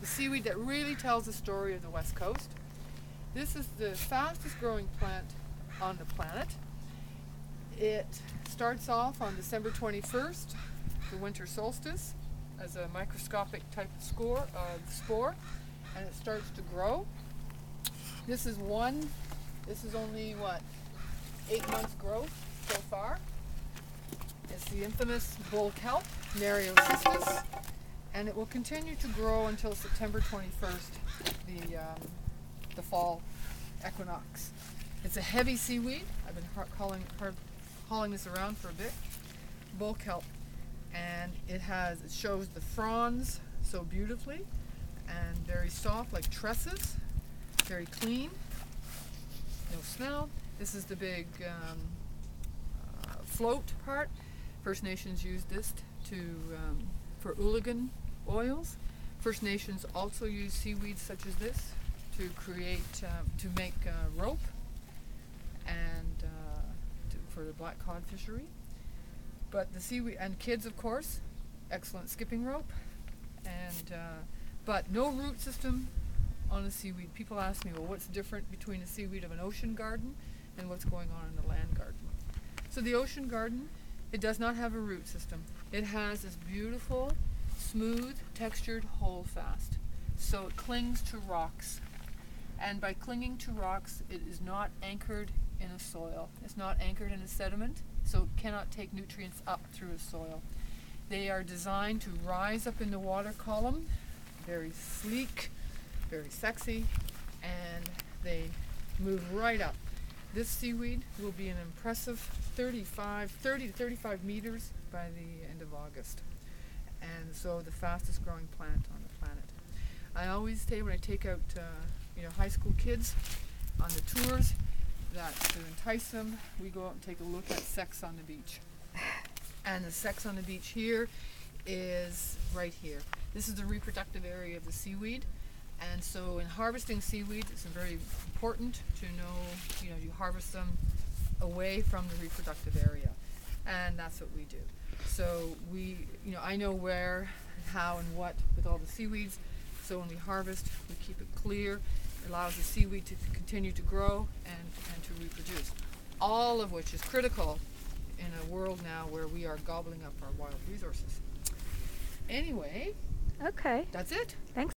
the seaweed that really tells the story of the West Coast. This is the fastest growing plant on the planet. It starts off on December 21st, the winter solstice, as a microscopic type of spore, and it starts to grow. This is only, 8 months growth so far. It's the infamous bull kelp, Nereocystis, and it will continue to grow until September 21st, the fall equinox. It's a heavy seaweed. I've been hauling this around for a bit. Bull kelp, and it shows the fronds so beautifully, and very soft like tresses, very clean, no smell. This is the big float part. First Nations used this for ooligan oils. First Nations also use seaweeds such as this to make rope and for the black cod fishery. But the seaweed, and kids of course, excellent skipping rope, and but no root system on a seaweed. People ask me, well, what's different between a seaweed of an ocean garden and what's going on in the land garden? So the ocean garden, it does not have a root system. It has this beautiful, smooth, textured holdfast. So it clings to rocks. And by clinging to rocks, it is not anchored in a soil. It's not anchored in a sediment, so it cannot take nutrients up through a soil. They are designed to rise up in the water column, very sleek, very sexy, and they move right up. This seaweed will be an impressive 30 to 35 meters by the end of August, and so the fastest growing plant on the planet. I always say when I take out high school kids on the tours, that to entice them, we go out and take a look at sex on the beach. And the sex on the beach here is right here. This is the reproductive area of the seaweed. And so in harvesting seaweeds, it's very important to know, you harvest them away from the reproductive area. And that's what we do. So I know where, how, and what with all the seaweeds. So when we harvest, we keep it clear. It allows the seaweed to continue to grow and to reproduce. All of which is critical in a world now where we are gobbling up our wild resources. Anyway, okay. That's it. Thanks.